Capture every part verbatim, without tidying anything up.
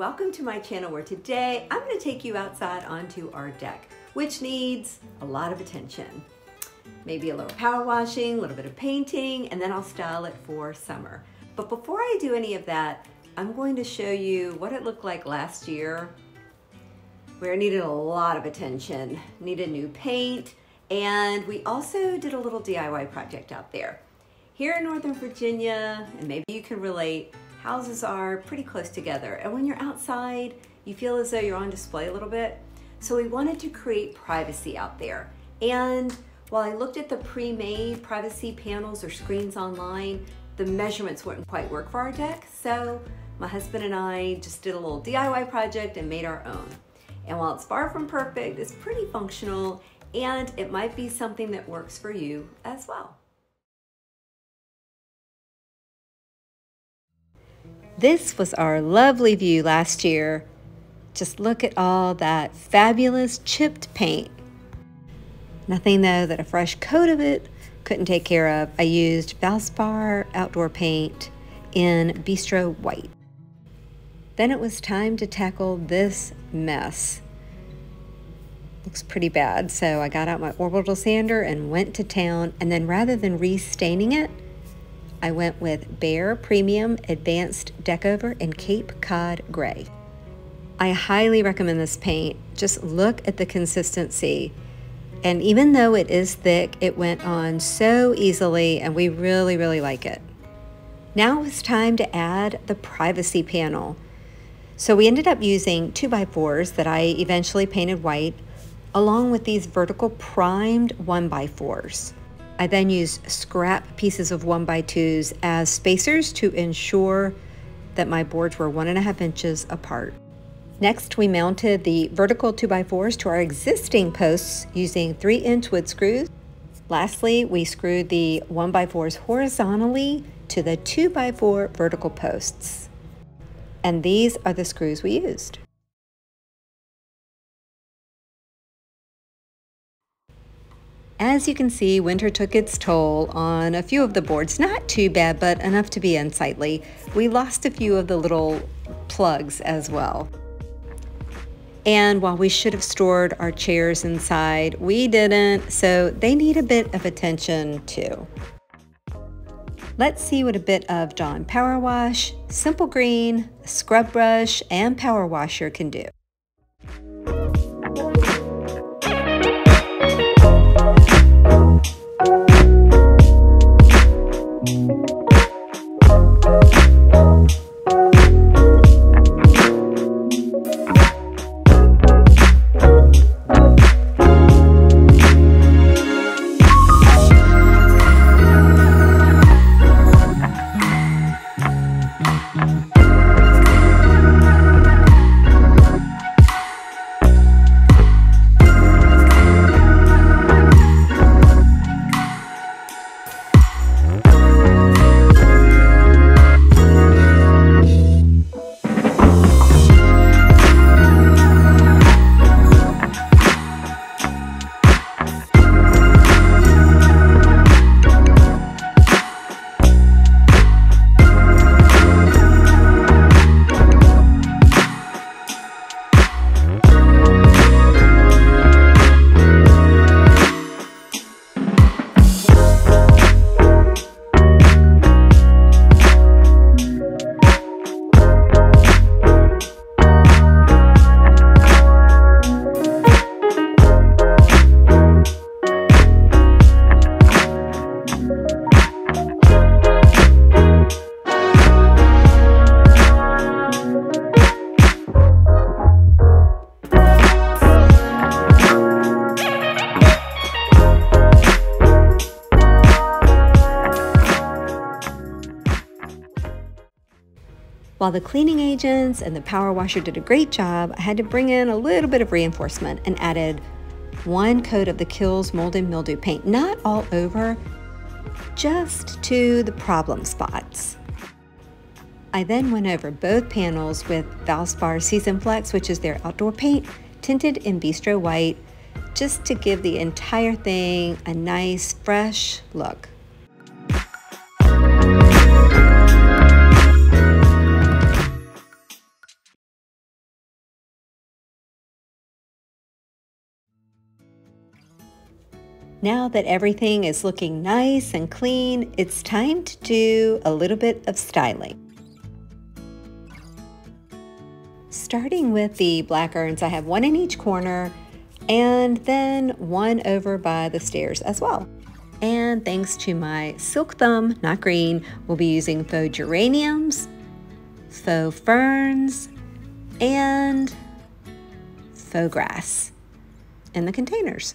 welcome to my channel, where today I'm going to take you outside onto our deck, which needs a lot of attention. Maybe a little power washing, a little bit of painting, and then I'll style it for summer. But before I do any of that, I'm going to show you what it looked like last year, where it needed a lot of attention, needed new paint, and we also did a little D I Y project out there. Here in Northern Virginia, and maybe you can relate, houses are pretty close together, and when you're outside, you feel as though you're on display a little bit. So we wanted to create privacy out there. And while I looked at the pre-made privacy panels or screens online, the measurements wouldn't quite work for our deck, so my husband and I just did a little D I Y project and made our own. And while it's far from perfect, it's pretty functional, and it might be something that works for you as well. This was our lovely view last year. Just look at all that fabulous chipped paint. Nothing though that a fresh coat of it couldn't take care of. I used Valspar outdoor paint in Bistro White. Then it was time to tackle this mess. Looks pretty bad, so I got out my orbital sander and went to town, and then rather than restaining it, I went with Bare Premium Advanced Deckover in Cape Cod Gray. I highly recommend this paint. Just look at the consistency. And even though it is thick, it went on so easily, and we really, really like it. Now it's time to add the privacy panel. So we ended up using two by fours that I eventually painted white, along with these vertical primed one by fours. I then used scrap pieces of one by twos as spacers to ensure that my boards were one and a half inches apart. Next, we mounted the vertical two by fours to our existing posts using three inch wood screws. Lastly, we screwed the one by fours horizontally to the two by four vertical posts. And these are the screws we used. As you can see, winter took its toll on a few of the boards. Not too bad, but enough to be unsightly. We lost a few of the little plugs as well. And while we should have stored our chairs inside, we didn't, so they need a bit of attention too. Let's see what a bit of Dawn Power Wash, Simple Green, Scrub Brush, and Power Washer can do. While the cleaning agents and the power washer did a great job, I had to bring in a little bit of reinforcement and added one coat of the Kills mold and mildew paint, not all over, just to the problem spots. I then went over both panels with Valspar Season Flex, which is their outdoor paint, tinted in Bistro White, just to give the entire thing a nice, fresh look. Now that everything is looking nice and clean, it's time to do a little bit of styling. Starting with the black urns, I have one in each corner and then one over by the stairs as well. And thanks to my silk thumb, not green, we'll be using faux geraniums, faux ferns, and faux grass in the containers.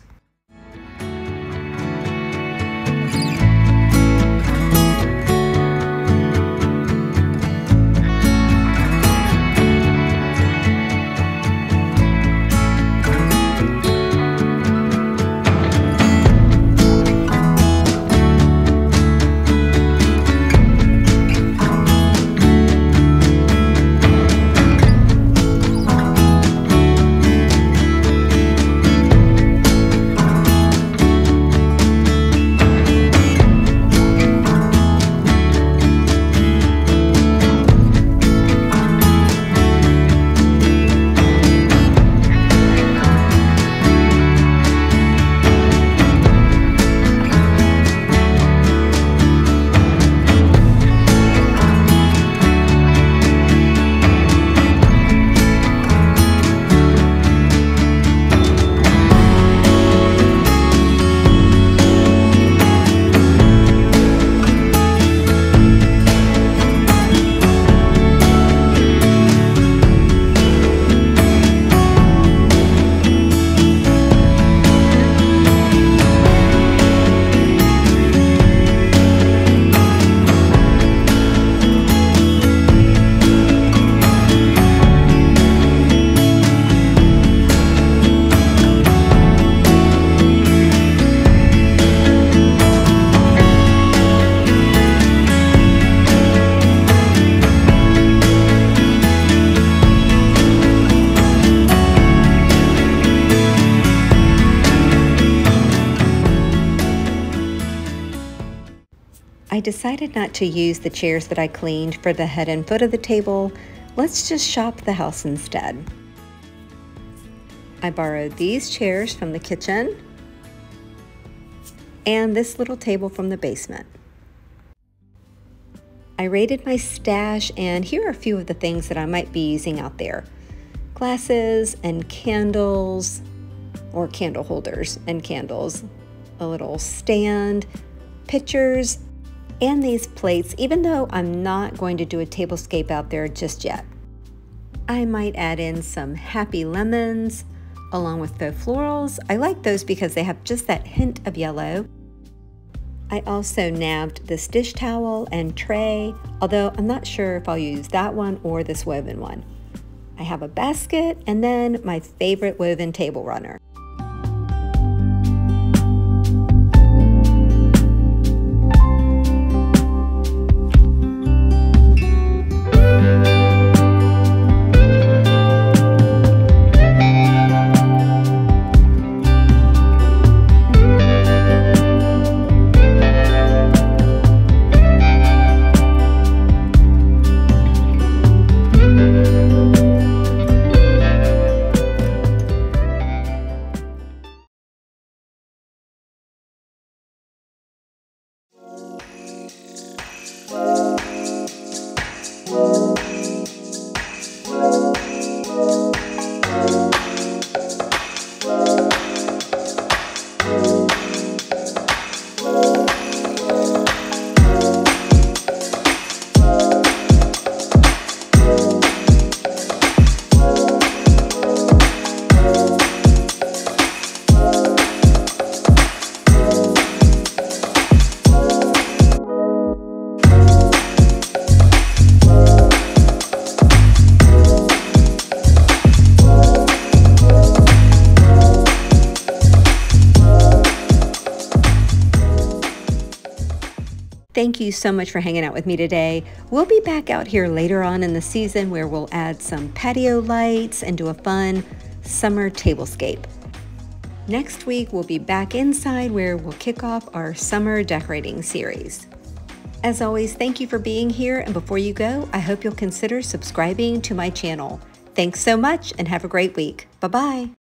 I decided not to use the chairs that I cleaned for the head and foot of the table. Let's just shop the house instead. I borrowed these chairs from the kitchen and this little table from the basement. I raided my stash, and here are a few of the things that I might be using out there. Glasses and candles, or candle holders and candles, a little stand, pictures, and these plates, even though I'm not going to do a tablescape out there just yet. I might add in some happy lemons along with faux florals. I like those because they have just that hint of yellow. I also nabbed this dish towel and tray, although I'm not sure if I'll use that one or this woven one. I have a basket and then my favorite woven table runner. Thank you so much for hanging out with me today. We'll be back out here later on in the season where we'll add some patio lights and do a fun summer tablescape. Next week, we'll be back inside where we'll kick off our summer decorating series. As always, thank you for being here. And before you go, I hope you'll consider subscribing to my channel. Thanks so much and have a great week. Bye-bye.